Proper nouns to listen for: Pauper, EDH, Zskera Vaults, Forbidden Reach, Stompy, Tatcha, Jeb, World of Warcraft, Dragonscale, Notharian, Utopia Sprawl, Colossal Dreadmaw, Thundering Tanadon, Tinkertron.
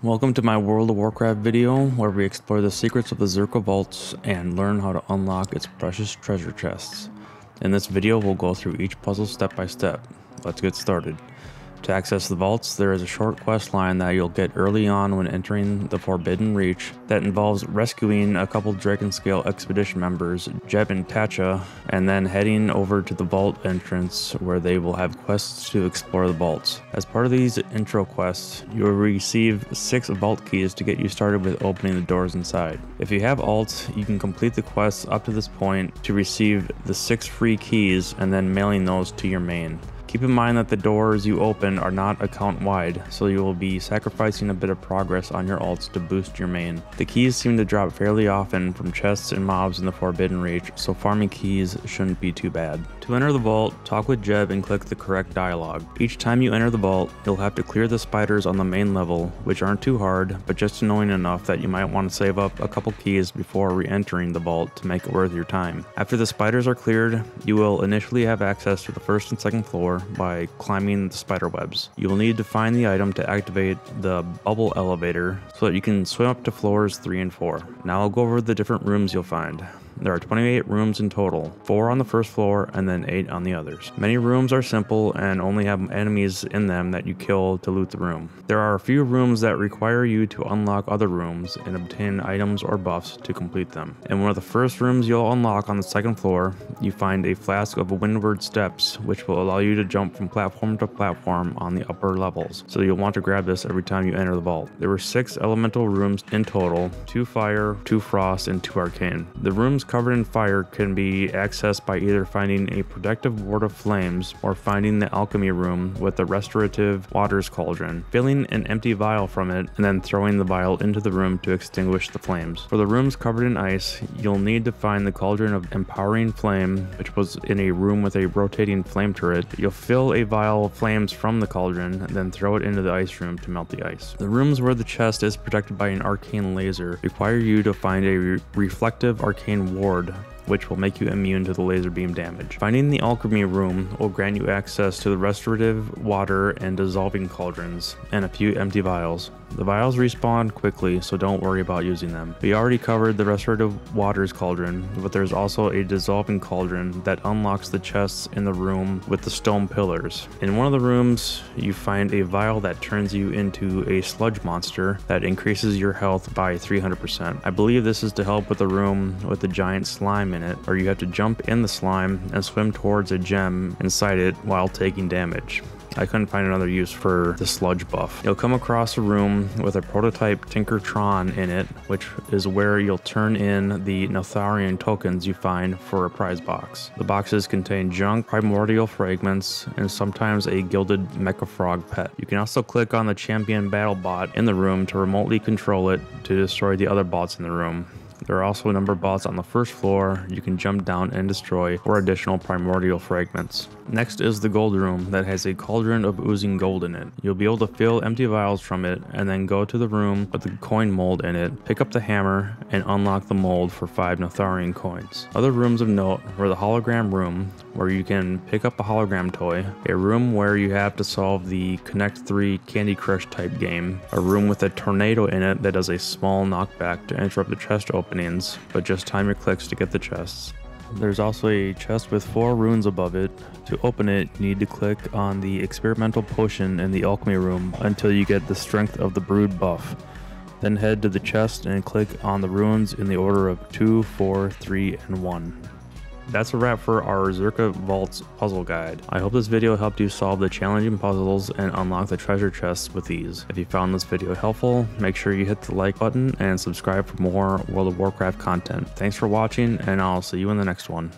Welcome to my World of Warcraft video, where we explore the secrets of the Zskera Vaults and learn how to unlock its precious treasure chests. In this video, we'll go through each puzzle step by step. Let's get started. To access the vaults, there is a short quest line that you'll get early on when entering the Forbidden Reach that involves rescuing a couple Dragonscale expedition members, Jeb and Tatcha, and then heading over to the vault entrance where they will have quests to explore the vaults. As part of these intro quests, you will receive 6 vault keys to get you started with opening the doors inside. If you have alts, you can complete the quests up to this point to receive the 6 free keys and then mailing those to your main. Keep in mind that the doors you open are not account wide, so you will be sacrificing a bit of progress on your alts to boost your main. The keys seem to drop fairly often from chests and mobs in the Forbidden Reach, so farming keys shouldn't be too bad. To enter the vault, talk with Jeb and click the correct dialogue. Each time you enter the vault, you'll have to clear the spiders on the main level, which aren't too hard, but just annoying enough that you might want to save up a couple keys before re-entering the vault to make it worth your time. After the spiders are cleared, you will initially have access to the first and second floor by climbing the spider webs. You will need to find the item to activate the bubble elevator so that you can swim up to floors 3 and 4. Now I'll go over the different rooms you'll find. There are 28 rooms in total, 4 on the first floor and then 8 on the others. Many rooms are simple and only have enemies in them that you kill to loot the room. There are a few rooms that require you to unlock other rooms and obtain items or buffs to complete them. In one of the first rooms you'll unlock on the second floor, you find a flask of Windward Steps, which will allow you to jump from platform to platform on the upper levels, so you'll want to grab this every time you enter the vault. There were 6 elemental rooms in total, 2 fire, 2 frost, and 2 arcane. The rooms covered in fire can be accessed by either finding a protective ward of flames or finding the alchemy room with the restorative waters cauldron, filling an empty vial from it, and then throwing the vial into the room to extinguish the flames. For the rooms covered in ice, you'll need to find the cauldron of empowering flame, which was in a room with a rotating flame turret. You'll fill a vial of flames from the cauldron and then throw it into the ice room to melt the ice. The rooms where the chest is protected by an arcane laser require you to find a reflective arcane ward, which will make you immune to the laser beam damage. Finding the alchemy room will grant you access to the restorative water and dissolving cauldrons, and a few empty vials. The vials respawn quickly, so don't worry about using them. We already covered the restorative waters cauldron, but there's also a dissolving cauldron that unlocks the chests in the room with the stone pillars. In one of the rooms, you find a vial that turns you into a sludge monster that increases your health by 300%. I believe this is to help with the room with the giant slime in it, where you have to jump in the slime and swim towards a gem inside it while taking damage. I couldn't find another use for the sludge buff. You'll come across a room with a prototype Tinkertron in it, which is where you'll turn in the Notharian tokens you find for a prize box. The boxes contain junk, primordial fragments, and sometimes a gilded mecha frog pet. You can also click on the champion battle bot in the room to remotely control it to destroy the other bots in the room. There are also a number of bots on the first floor you can jump down and destroy for additional primordial fragments. Next is the gold room that has a cauldron of oozing gold in it. You'll be able to fill empty vials from it and then go to the room with the coin mold in it, pick up the hammer, and unlock the mold for 5 Notharian coins. Other rooms of note were the hologram room, where you can pick up a hologram toy, a room where you have to solve the Connect 3 Candy Crush type game, a room with a tornado in it that does a small knockback to interrupt the chest openings, but just time your clicks to get the chests. There's also a chest with 4 runes above it. To open it, you need to click on the experimental potion in the alchemy room until you get the strength of the brewed buff. Then head to the chest and click on the runes in the order of 2, 4, 3, and 1. That's a wrap for our Zskera Vaults puzzle guide. I hope this video helped you solve the challenging puzzles and unlock the treasure chests with ease. If you found this video helpful, make sure you hit the like button and subscribe for more World of Warcraft content. Thanks for watching, and I'll see you in the next one.